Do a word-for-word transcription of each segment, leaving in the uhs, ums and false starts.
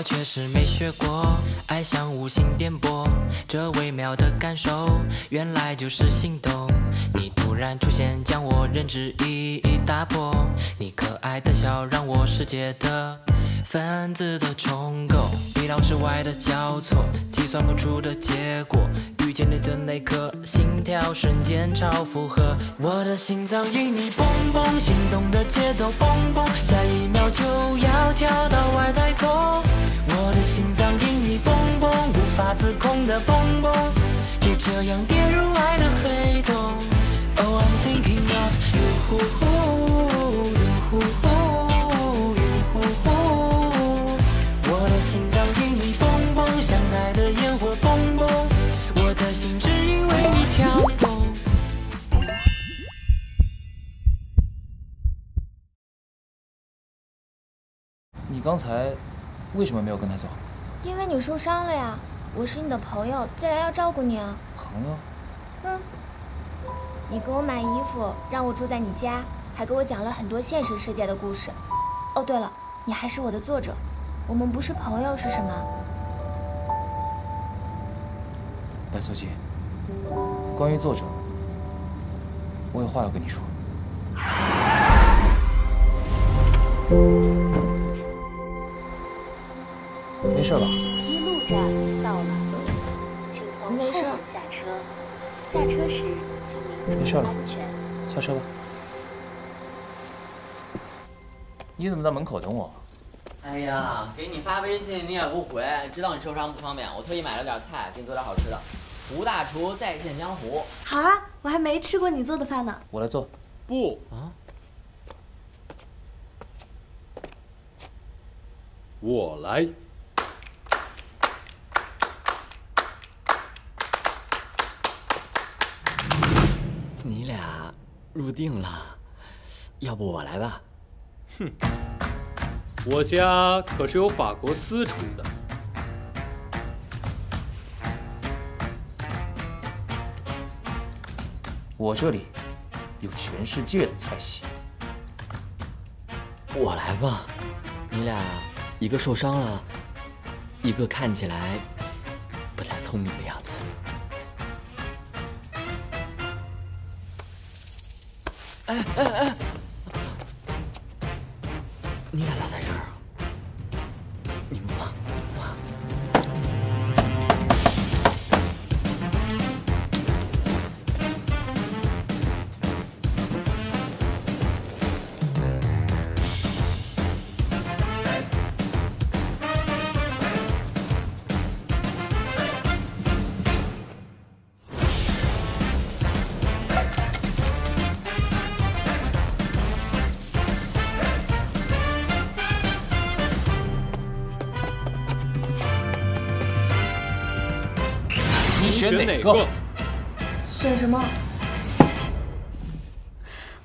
我确实没学过，爱像无心颠簸，这微妙的感受，原来就是心动。你突然出现，将我认知一一打破。你可爱的笑，让我世界的分子都重构，意料之外的交错，计算不出的结果。遇见你的那刻，心跳瞬间超负荷，我的心脏与你蹦蹦，心动的节奏蹦蹦，下一秒就要跳到外太空。我的心脏与你蹦蹦，无法自控的蹦蹦，也这样跌入爱的黑洞。Oh, I'm thinking of you, you, you. 我的心脏与你蹦蹦，相爱的烟火蹦蹦，我的心只因为你跳动。 你刚才为什么没有跟他走？因为你受伤了呀，我是你的朋友，自然要照顾你啊。朋友？嗯。你给我买衣服，让我住在你家，还给我讲了很多现实世界的故事。哦，对了，你还是我的作者。我们不是朋友是什么？白素琪，关于作者，我有话要跟你说。 没事吧？一路站到了，请从后门下车。下车时，请您注意安全。下车吧。你怎么在门口等我？哎呀，给你发微信你也不回，知道你受伤不方便，我特意买了点菜，给你做点好吃的。胡大厨再现江湖。好啊，我还没吃过你做的饭呢。我来做。不啊。 我来。你俩入定了，要不我来吧？哼，我家可是有法国私厨的。我这里有全世界的菜系。我来吧，你俩。 一个受伤了，一个看起来不太聪明的样子。哎哎哎！你俩咋在这儿啊？你们忙，你们忙。选哪个？选什么？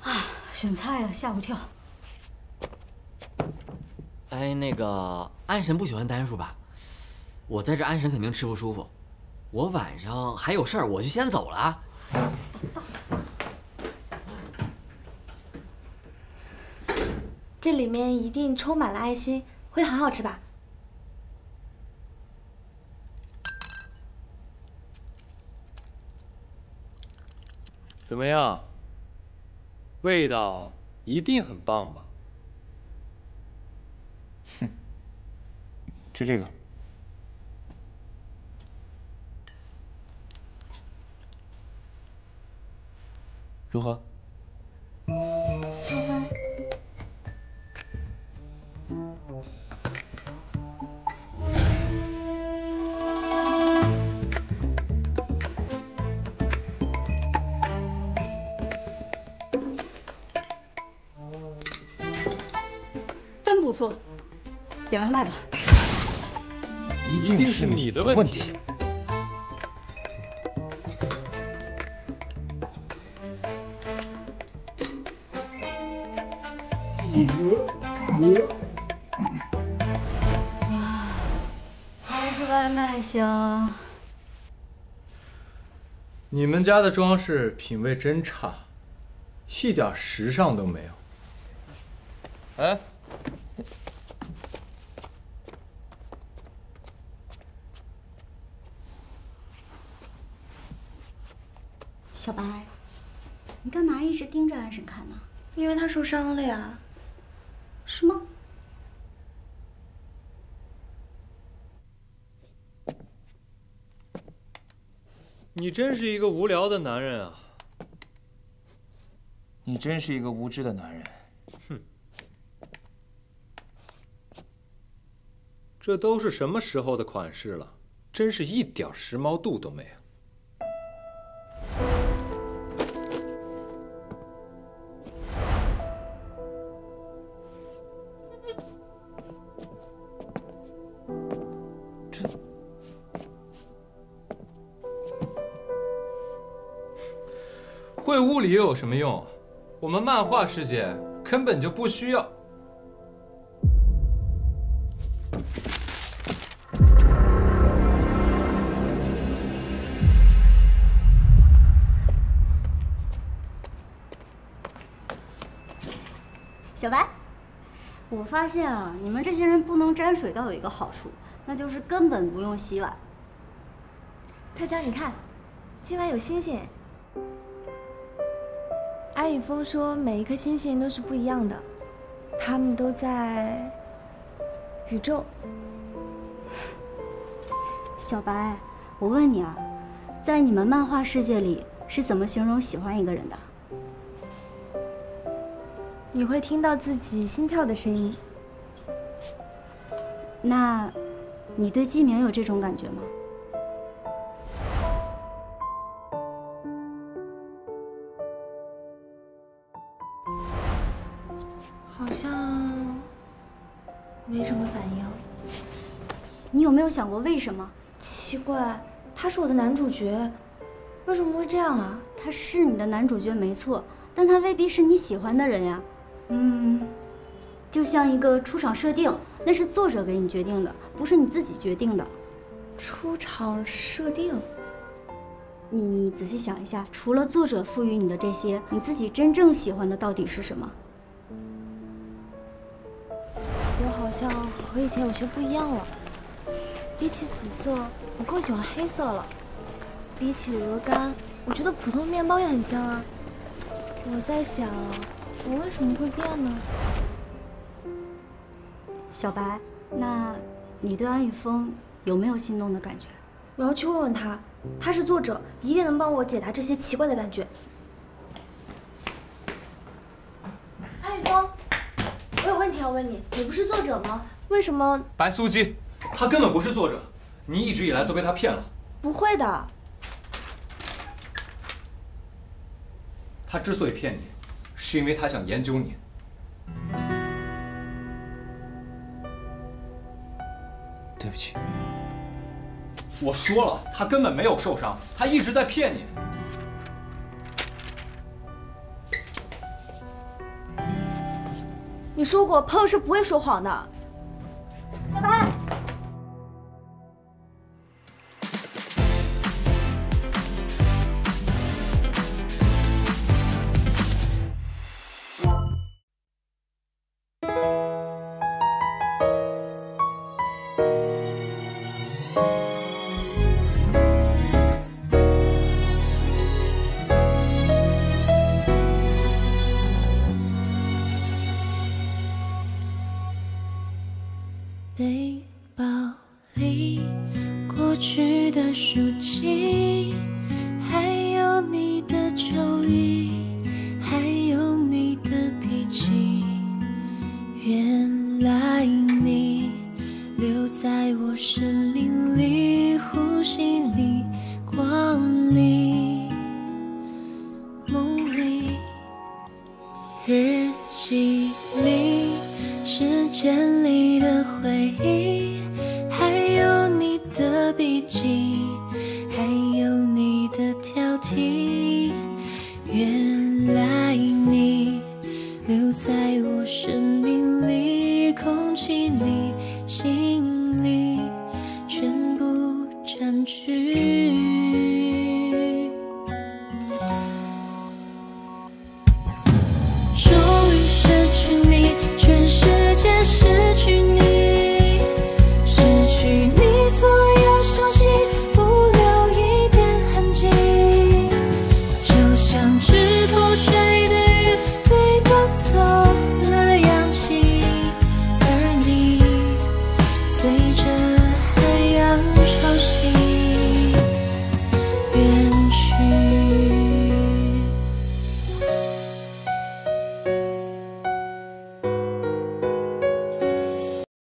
啊，选菜呀，吓我一跳。哎，那个安神不喜欢单数吧？我在这安神肯定吃不舒服。我晚上还有事儿，我就先走了。这里面一定充满了爱心，会很好吃吧？ 怎么样？味道一定很棒吧？哼，吃这个。如何？喜欢。不错，点外卖吧。一定是你的问题。还是外卖香。你们家的装饰品味真差，一点时尚都没有。哎。小白，你干嘛一直盯着安神看呢？因为他受伤了呀。是吗？你真是一个无聊的男人啊！你真是一个无知的男人。哼！这都是什么时候的款式了？真是一点时髦度都没有。 会物理又有什么用？我们漫画世界根本就不需要。小白，我发现啊，你们这些人不能沾水倒有一个好处，那就是根本不用洗碗。特娇，你看，今晚有星星。 安雨峰说：“每一颗星星都是不一样的，他们都在宇宙。”小白，我问你啊，在你们漫画世界里是怎么形容喜欢一个人的？你会听到自己心跳的声音。那，你对纪明有这种感觉吗？ 好像没什么反应。你有没有想过为什么？奇怪，他是我的男主角，为什么会这样啊？他是你的男主角没错，但他未必是你喜欢的人呀。嗯，就像一个出场设定，那是作者给你决定的，不是你自己决定的。出场设定？你仔细想一下，除了作者赋予你的这些，你自己真正喜欢的到底是什么？ 我好像和以前有些不一样了。比起紫色，我更喜欢黑色了。比起鹅肝，我觉得普通的面包也很香啊。我在想，我为什么会变呢？小白，那你对安雨峰有没有心动的感觉？我要去问问他，他是作者，一定能帮我解答这些奇怪的感觉。安雨峰。 我问你，你不是作者吗？为什么？白苏姬，他根本不是作者，你一直以来都被他骗了。不会的，他之所以骗你，是因为他想研究你。对不起，我说了，他根本没有受伤，他一直在骗你。 你说过，朋友是不会说谎的。小白，背包里过去的书籍，还有你的球衣，还有你的脾气。原来你留在我生命里，呼吸。